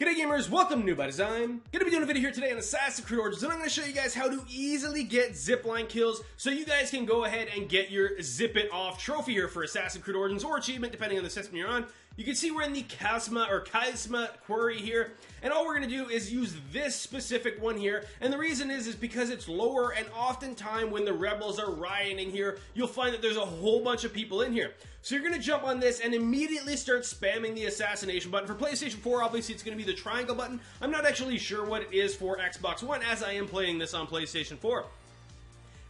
G'day gamers, welcome to Noob By Design. Gonna be doing a video here today on Assassin's Creed Origins, and I'm gonna show you guys how to easily get zipline kills so you guys can go ahead and get your Zip It Off trophy here for Assassin's Creed Origins, or achievement, depending on the system you're on. You can see we're in the Kaisma quarry here, and all we're gonna do is use this specific one here, and the reason is because it's lower, and oftentimes when the rebels are rioting here, you'll find that there's a whole bunch of people in here. So you're gonna jump on this and immediately start spamming the assassination button. For PlayStation 4, obviously it's gonna be the triangle button. I'm not actually sure what it is for Xbox One, as I am playing this on PlayStation 4.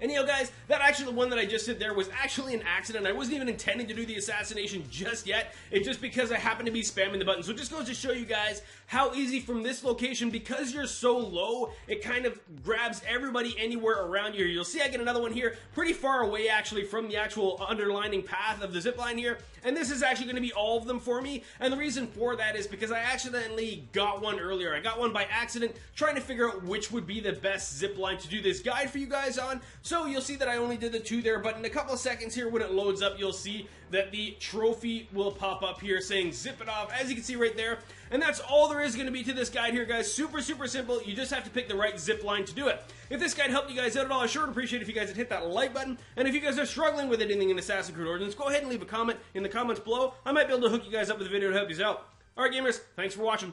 And you know guys, that actually, the one that I just did there was actually an accident. I wasn't even intending to do the assassination just yet. It's just because I happened to be spamming the button. So it just goes to show you guys how easy from this location, because you're so low, it kind of grabs everybody anywhere around you. You'll see I get another one here, pretty far away actually from the actual underlining path of the zipline here. And this is actually going to be all of them for me. And the reason for that is because I accidentally got one earlier. I got one by accident, trying to figure out which would be the best zipline to do this guide for you guys on. So you'll see that I only did the two there, but in a couple of seconds here when it loads up, you'll see that the trophy will pop up here saying Zip It Off, as you can see right there. And that's all there is going to be to this guide here, guys. Super, super simple. You just have to pick the right zip line to do it. If this guide helped you guys out at all, I sure would appreciate it if you guys would hit that like button. And if you guys are struggling with anything in Assassin's Creed Origins, go ahead and leave a comment in the comments below. I might be able to hook you guys up with a video to help you out. Alright gamers, thanks for watching.